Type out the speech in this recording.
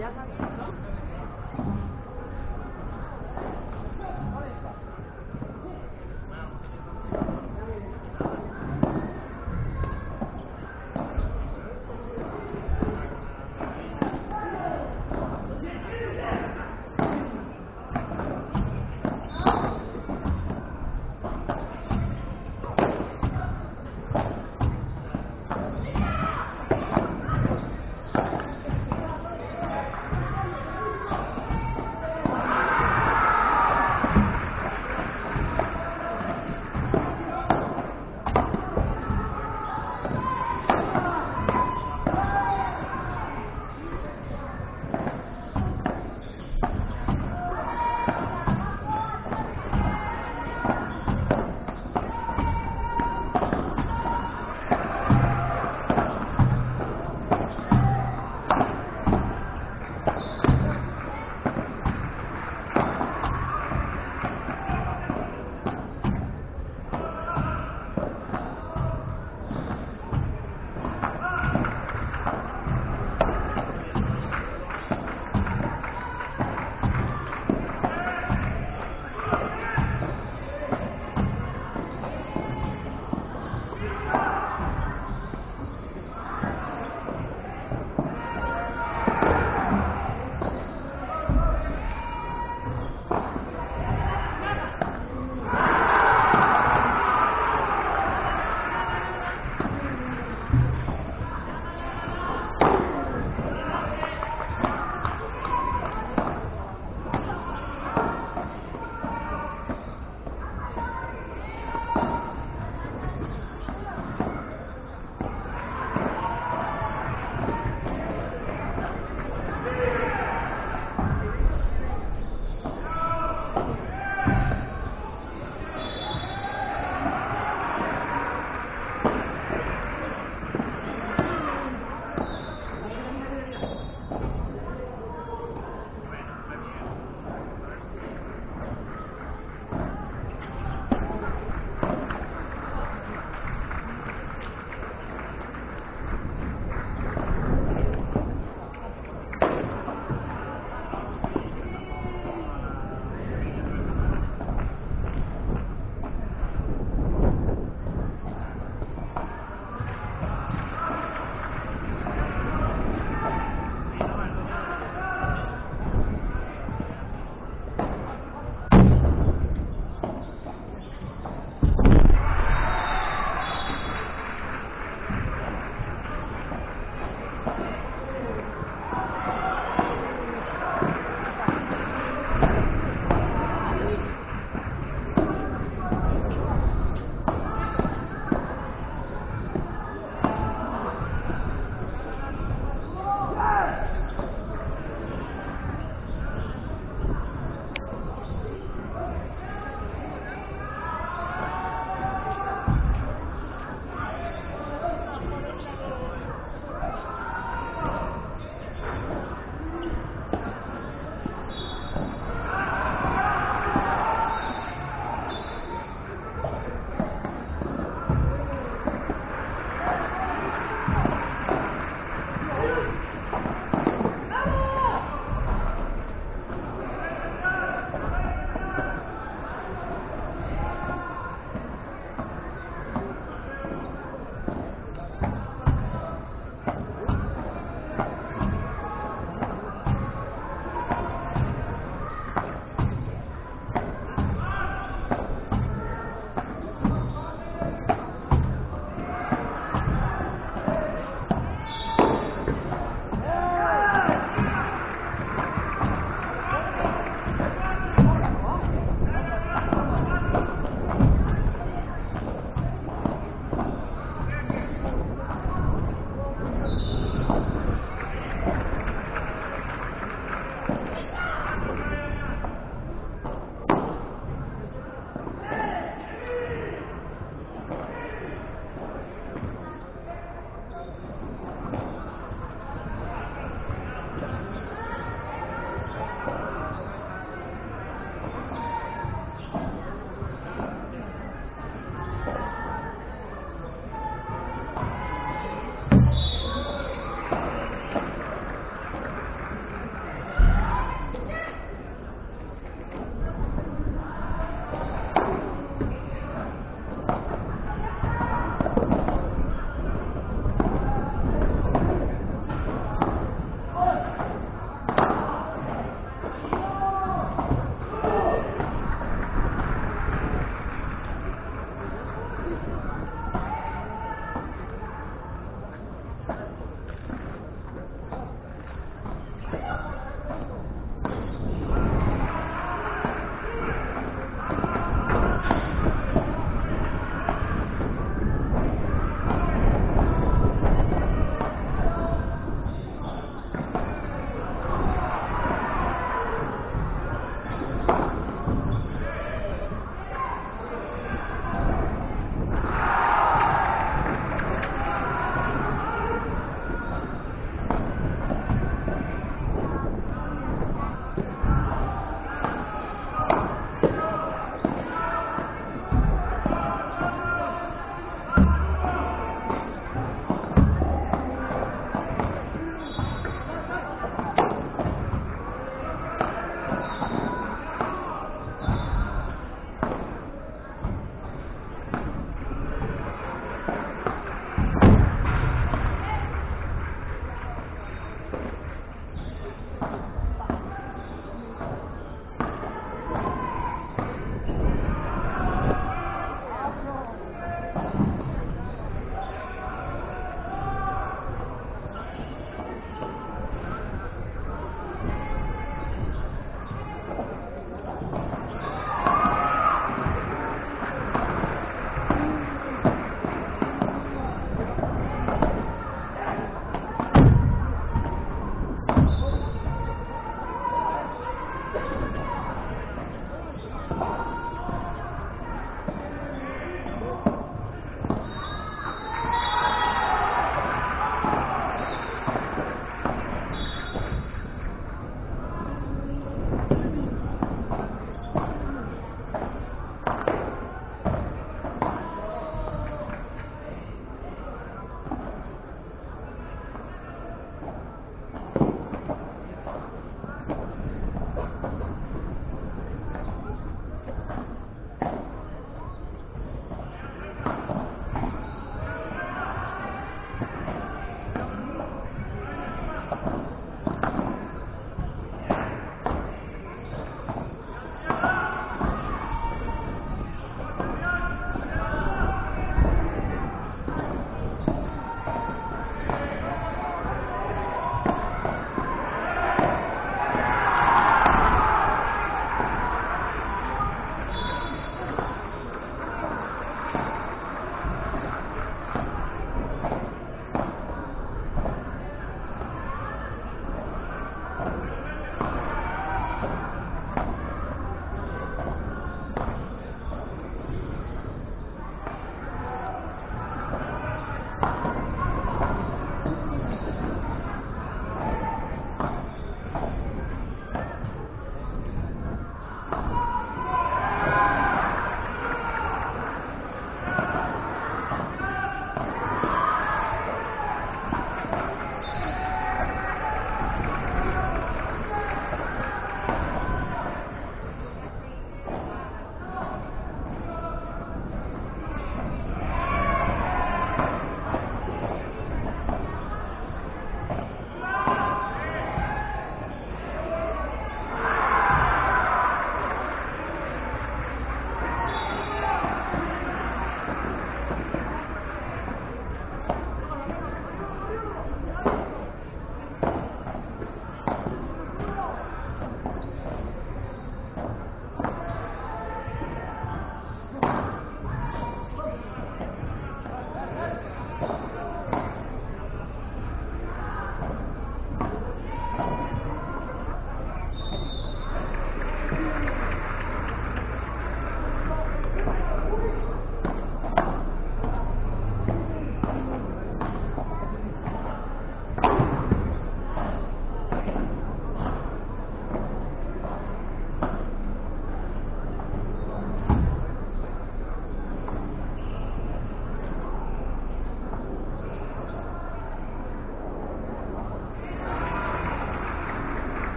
seguridad también, ¿no?